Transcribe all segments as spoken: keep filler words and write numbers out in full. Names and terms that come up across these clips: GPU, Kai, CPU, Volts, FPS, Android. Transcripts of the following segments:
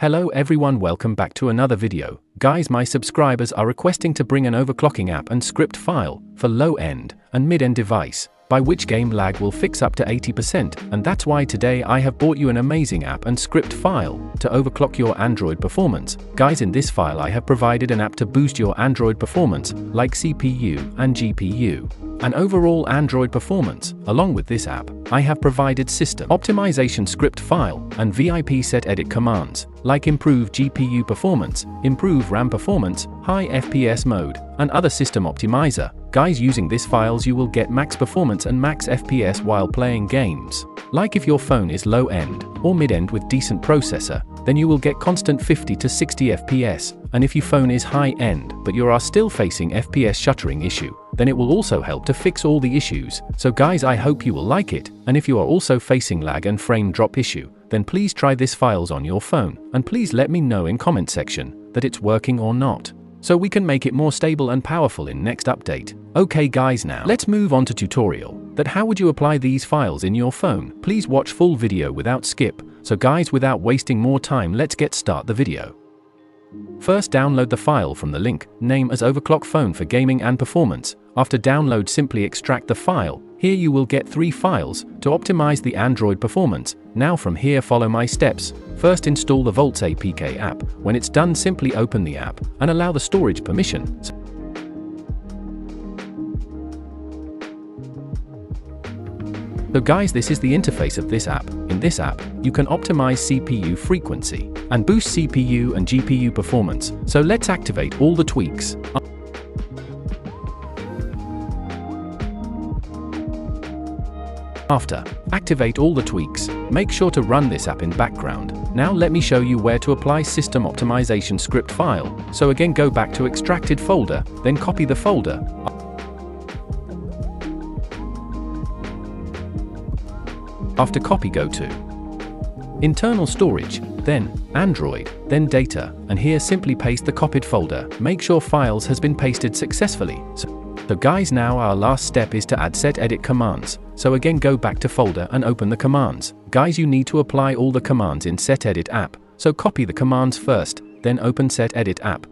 Hello everyone, welcome back to another video. Guys, my subscribers are requesting to bring an overclocking app and script file for low-end and mid-end device, by which game lag will fix up to eighty percent, and that's why today I have brought you an amazing app and script file to overclock your Android performance. Guys, in this file I have provided an app to boost your Android performance, like C P U and G P U, and overall Android performance. Along with this app, I have provided system optimization script file and V I P set edit commands, like improve G P U performance, improve RAM performance, high F P S mode, and other system optimizer. Guys, using this files you will get max performance and max F P S while playing games. Like if your phone is low-end or mid-end with decent processor, then you will get constant fifty to sixty F P S, and if your phone is high-end but you are still facing F P S shuttering issue, then it will also help to fix all the issues. So guys, I hope you will like it, and if you are also facing lag and frame drop issue, then please try this files on your phone, and please let me know in comment section that it's working or not, so we can make it more stable and powerful in next update. Okay guys, now let's move on to tutorial that how would you apply these files in your phone. Please watch full video without skip. So guys, without wasting more time, let's get start the video. First, download the file from the link, name as overclock phone for gaming and performance. After download, simply extract the file. Here you will get three files to optimize the Android performance. Now from here follow my steps. First, install the Volts A P K app. When it's done, simply open the app and allow the storage permission. So guys, this is the interface of this app. In this app, you can optimize C P U frequency and boost C P U and G P U performance. So let's activate all the tweaks. After activate all the tweaks, make sure to run this app in background. Now let me show you where to apply system optimization script file. So again, go back to extracted folder, then copy the folder. After copy, go to internal storage, then Android, then data, and here simply paste the copied folder. Make sure files has been pasted successfully. So, so guys, now our last step is to add set edit commands. So again, go back to folder and open the commands. Guys, you need to apply all the commands in set edit app. So copy the commands first, then open set edit app.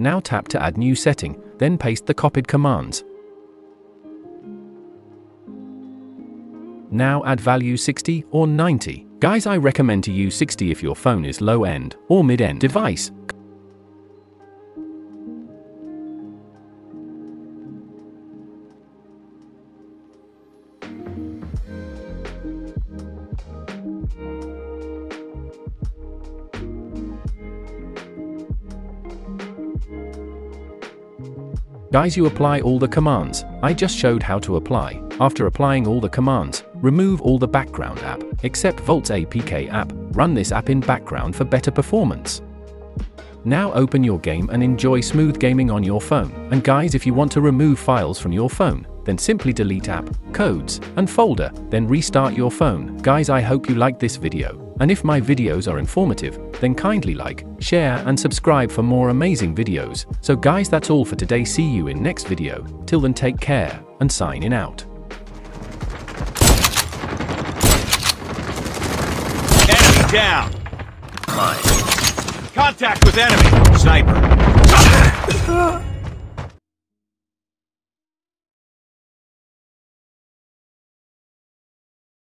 Now tap to add new setting, then paste the copied commands. Now add value sixty or ninety. Guys, I recommend to use sixty if your phone is low-end or mid-end device. Guys, you apply all the commands. I just showed how to apply. After applying all the commands, remove all the background app, except Volts A P K app. Run this app in background for better performance. Now open your game and enjoy smooth gaming on your phone. And guys, if you want to remove files from your phone, then simply delete app, codes, and folder, then restart your phone. Guys, I hope you liked this video, and if my videos are informative, then kindly like, share, and subscribe for more amazing videos. So guys, that's all for today. See you in next video. Till then, take care, and signing out. Enemy down! Mine. Contact with enemy! Sniper!